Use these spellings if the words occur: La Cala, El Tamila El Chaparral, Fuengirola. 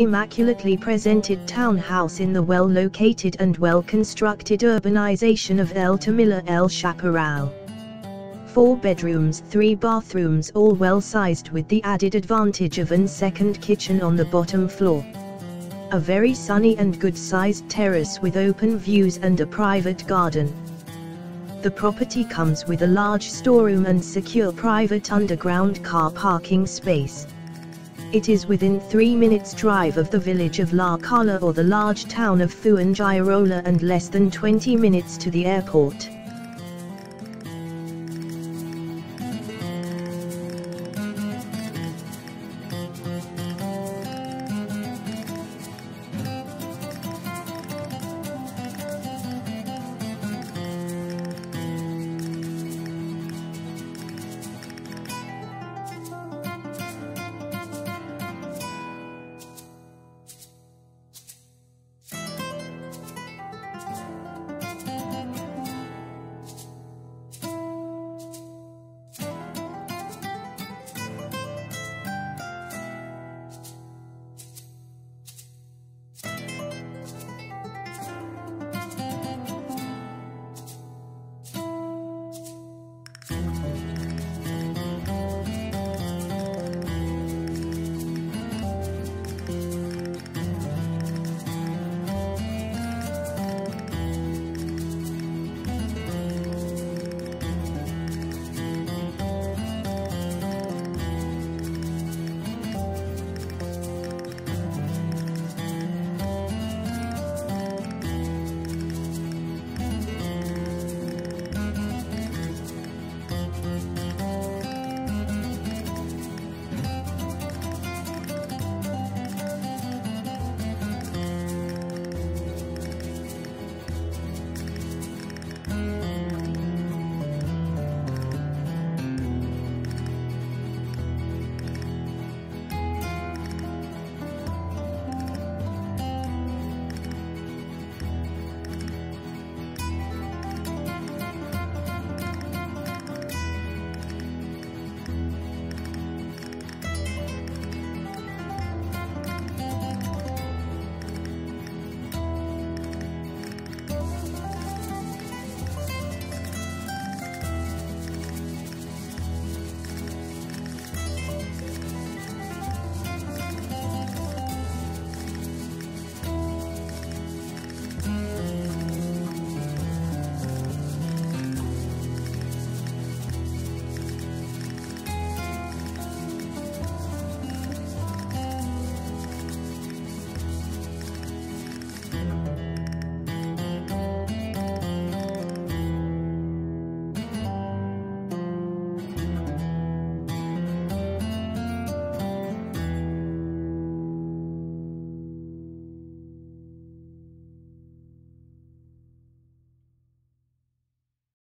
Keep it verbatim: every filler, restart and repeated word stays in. immaculately presented townhouse in the well-located and well-constructed urbanization of El Tamila El Chaparral. Four bedrooms, three bathrooms, all well-sized with the added advantage of an second kitchen on the bottom floor. A very sunny and good-sized terrace with open views and a private garden. The property comes with a large storeroom and secure private underground car parking space. It is within three minutes drive of the village of La Cala or the large town of Fuengirola and less than twenty minutes to the airport.